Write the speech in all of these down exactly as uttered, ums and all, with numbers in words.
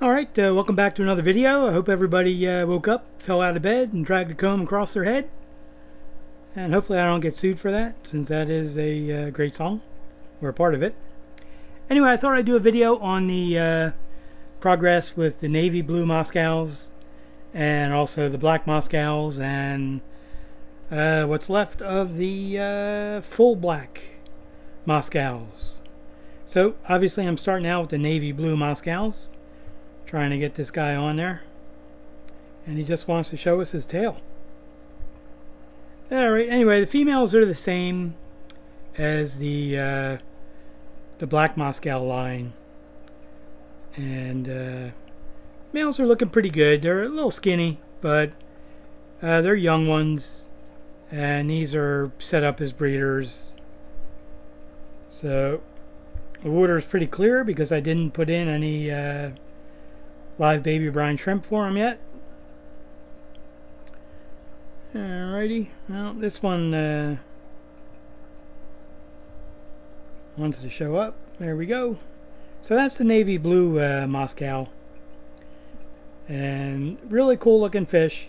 Alright, uh, welcome back to another video. I hope everybody uh, woke up, fell out of bed, and dragged a comb across their head. And hopefully I don't get sued for that, since that is a uh, great song, or a part of it. Anyway, I thought I'd do a video on the uh, progress with the Navy Blue Moscows, and also the Black Moscows, and uh, what's left of the uh, Full Black Moscows. So, obviously I'm starting out with the Navy Blue Moscows. Trying to get this guy on there, and he just wants to show us his tail. Alright, anyway, the females are the same as the uh, the Black Moscow line, and uh, males are looking pretty good. They're a little skinny, but uh, they're young ones, and these are set up as breeders. So the water is pretty clear because I didn't put in any uh, live baby brine shrimp for him yet. Alrighty, well, this one uh, wants to show up. There we go. So that's the Navy Blue uh, Moscow, and really cool looking fish.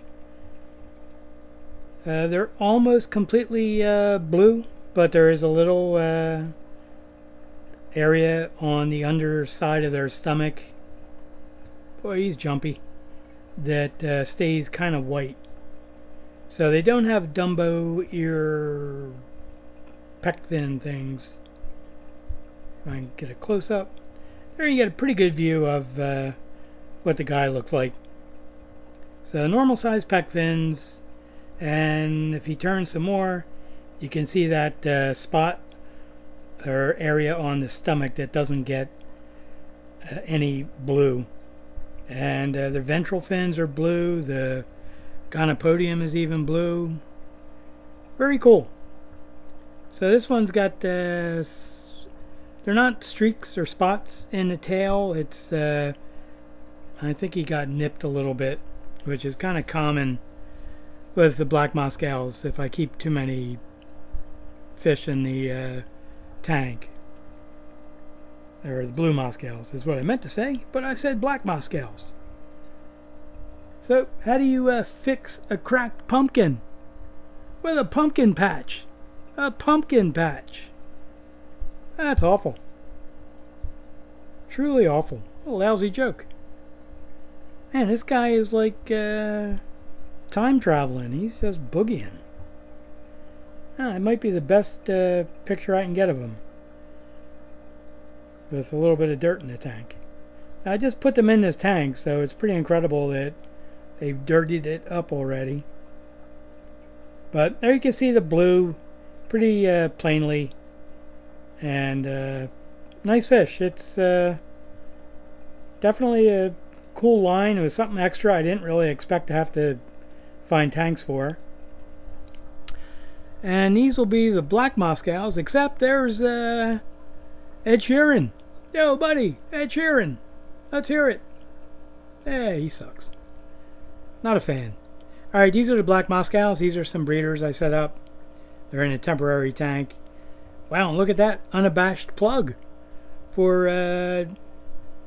Uh, they're almost completely uh, blue, but there is a little uh, area on the underside of their stomach. Boy, he's jumpy. That uh, stays kind of white. So they don't have Dumbo ear peck fin things. If I can get a close up. There you get a pretty good view of uh, what the guy looks like. So normal size peck fins, and if he turns some more, you can see that uh, spot or area on the stomach that doesn't get uh, any blue. And uh, the ventral fins are blue, the gonopodium is even blue. Very cool. So this one's got, uh, they're not streaks or spots in the tail. It's, uh, I think he got nipped a little bit, which is kind of common with the Black Moscows if I keep too many fish in the uh, tank. Or the Blue Moscows is what I meant to say, but I said Black Moscows. So how do you uh, fix a cracked pumpkin? With a pumpkin patch. A pumpkin patch. That's awful. Truly awful. What a lousy joke. Man, this guy is like uh, time traveling. He's just boogieing. Ah, it might be the best uh, picture I can get of him, with a little bit of dirt in the tank. Now, I just put them in this tank, so it's pretty incredible that they've dirtied it up already. But there you can see the blue pretty uh, plainly, and uh, nice fish. It's uh, definitely a cool line. It was something extra I didn't really expect to have to find tanks for. And these will be the Black Moscows, except there's uh, Ed Sheeran. Yo, buddy, Ed Sheeran. Let's hear it. Hey, he sucks. Not a fan. Alright, these are the Black Moscows. These are some breeders I set up. They're in a temporary tank. Wow, look at that unabashed plug for uh,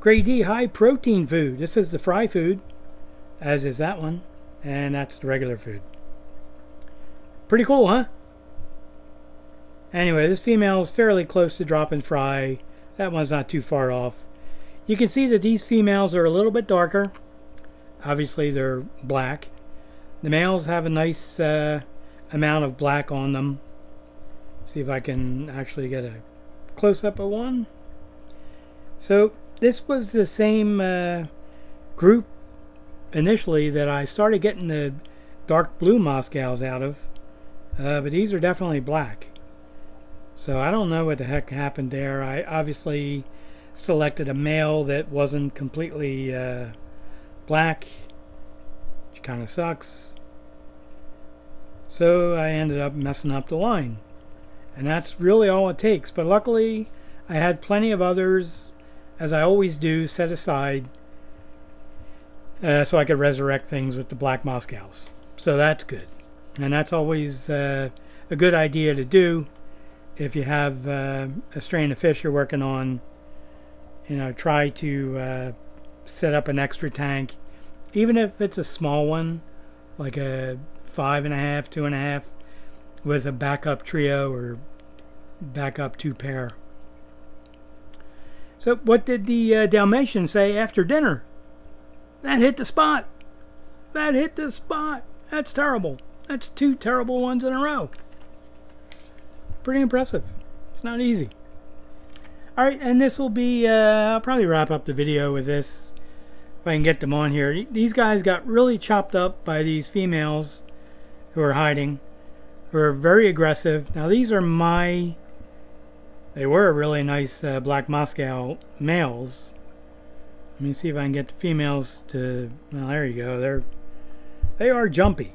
grade D high protein food. This is the fry food, as is that one, and that's the regular food. Pretty cool, huh? Anyway, this female is fairly close to drop and fry. That one's not too far off. You can see that these females are a little bit darker. Obviously, they're black. The males have a nice uh, amount of black on them. See if I can actually get a close-up of one. So this was the same uh, group initially that I started getting the dark blue Moscows out of, uh, but these are definitely black. So I don't know what the heck happened there. I obviously selected a male that wasn't completely uh, black, which kind of sucks. So I ended up messing up the line. And that's really all it takes. But luckily I had plenty of others, as I always do, set aside uh, so I could resurrect things with the Black Moscows. So that's good. And that's always uh, a good idea to do. If you have uh, a strain of fish you're working on, you know, try to uh, set up an extra tank, even if it's a small one, like a five and a half, two and a half, with a backup trio or backup two pair. So what did the uh, Dalmatian say after dinner? That hit the spot. That hit the spot. That's terrible. That's two terrible ones in a row. Pretty impressive. It's not easy. All right, and this will be, uh, I'll probably wrap up the video with this if I can get them on here. These guys got really chopped up by these females who are hiding, who are very aggressive. Now these are my, they were really nice uh, Black Moscow males. Let me see if I can get the females to, well, there you go. They're, they are jumpy.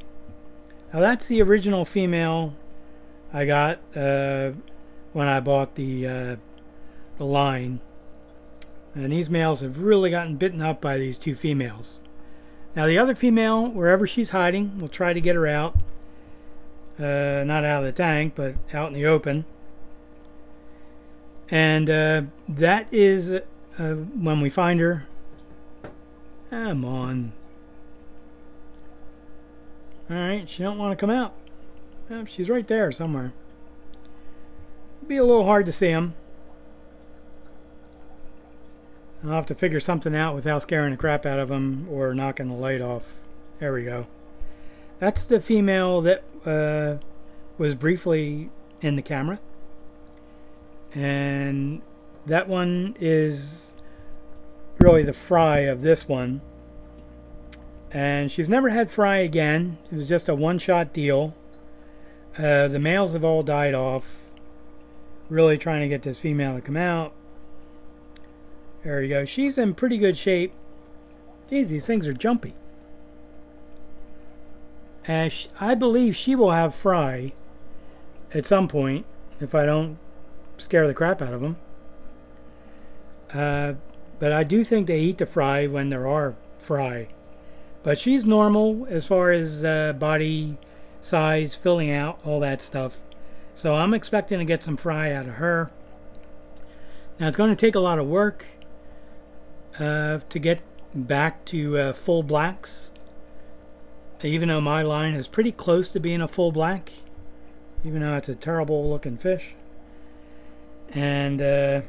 Now that's the original female I got uh, when I bought the, uh, the line. And these males have really gotten bitten up by these two females. Now the other female, wherever she's hiding, we'll try to get her out. Uh, not out of the tank, but out in the open. And uh, that is uh, when we find her. Come on. Alright, she don't want to come out. Oh, she's right there somewhere. It'd be a little hard to see them. I'll have to figure something out without scaring the crap out of them or knocking the light off. There we go. That's the female that uh, was briefly in the camera. And that one is really the fry of this one. And she's never had fry again. It was just a one-shot deal. Uh, the males have all died off. Really trying to get this female to come out. There you go. She's in pretty good shape. Geez, these things are jumpy. And she, I believe she will have fry at some point if I don't scare the crap out of them. Uh, but I do think they eat the fry when there are fry. But she's normal as far as uh, body size, filling out, all that stuff. So I'm expecting to get some fry out of her. Now it's going to take a lot of work uh, to get back to uh, full blacks. Even though my line is pretty close to being a full black, even though it's a terrible looking fish. And uh,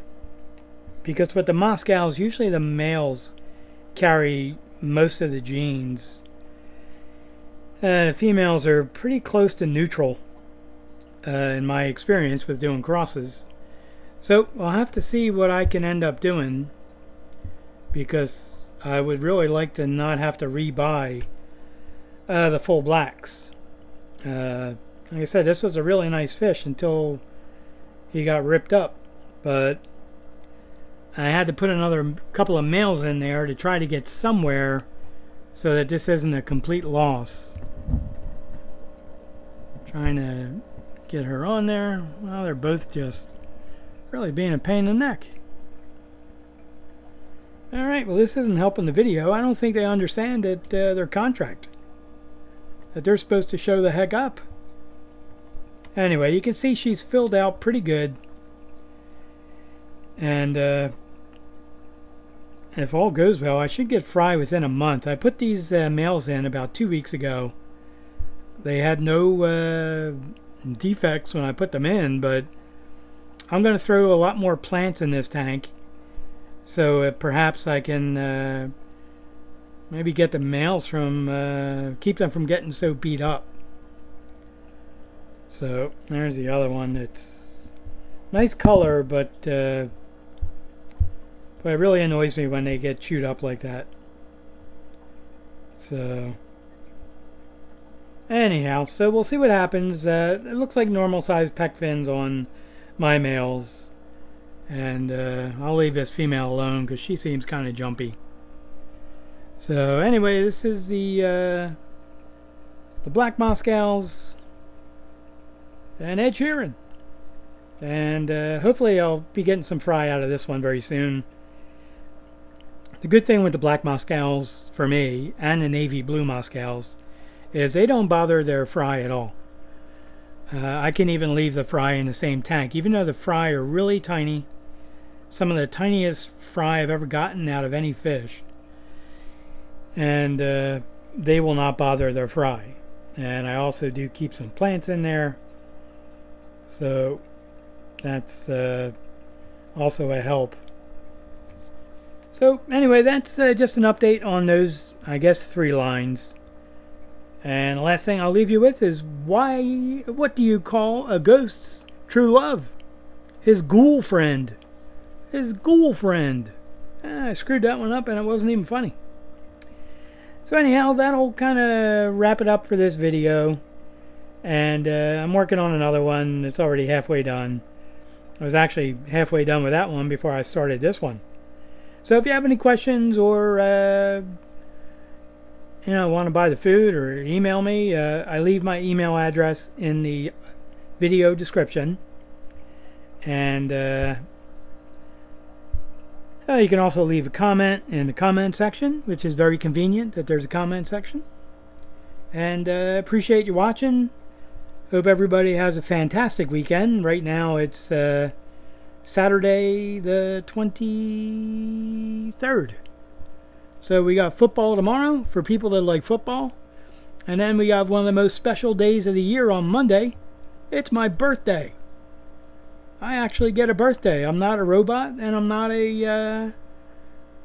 because with the Moscows, usually the males carry most of the genes. Uh, females are pretty close to neutral uh, in my experience with doing crosses. So I'll have to see what I can end up doing, because I would really like to not have to rebuy Uh, the full blacks. Uh, like I said, this was a really nice fish until he got ripped up, but I had to put another couple of males in there to try to get somewhere so that this isn't a complete loss. Trying to get her on there. Well, they're both just really being a pain in the neck. Alright, well, this isn't helping the video. I don't think they understand that uh, their contract. That they're supposed to show the heck up. Anyway, you can see she's filled out pretty good, and uh, if all goes well, I should get fry within a month. I put these uh, males in about two weeks ago. They had no uh, defects when I put them in, but I'm going to throw a lot more plants in this tank, so uh, perhaps I can uh, maybe get the males from, uh, keep them from getting so beat up. So, there's the other one. It's nice color, but, uh, but it really annoys me when they get chewed up like that. So, anyhow, so we'll see what happens. Uh, it looks like normal size peck fins on my males. And uh, I'll leave this female alone because she seems kind of jumpy. So anyway, this is the uh, the Black Moscows and Ed Sheeran, and uh, hopefully I'll be getting some fry out of this one very soon. The good thing with the Black Moscows for me and the Navy Blue Moscows is they don't bother their fry at all. Uh, I can even leave the fry in the same tank, even though the fry are really tiny. Some of the tiniest fry I've ever gotten out of any fish. and uh, they will not bother their fry. And I also do keep some plants in there, so that's uh, also a help. So anyway, that's uh, just an update on those, I guess, three lines. And the last thing I'll leave you with is, why, what do you call a ghost's true love? His ghoul friend. His ghoul friend. Ah, I screwed that one up and it wasn't even funny. So anyhow, that'll kind of wrap it up for this video. And uh, I'm working on another one that's already halfway done. I was actually halfway done with that one before I started this one. So if you have any questions or uh, you know, want to buy the food or email me, uh, I leave my email address in the video description. And uh, uh, you can also leave a comment in the comment section, which is very convenient that there's a comment section. And uh, appreciate you watching. Hope everybody has a fantastic weekend. Right now it's uh, Saturday the twenty-third. So we got football tomorrow for people that like football. And then we have one of the most special days of the year on Monday. It's my birthday. I actually get a birthday. I'm not a robot and I'm not a... Uh,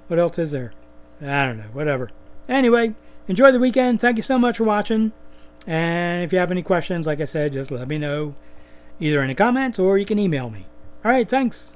what else is there? I don't know. Whatever. Anyway, enjoy the weekend. Thank you so much for watching. And if you have any questions, like I said, just let me know. Either in the comments or you can email me. Alright, thanks.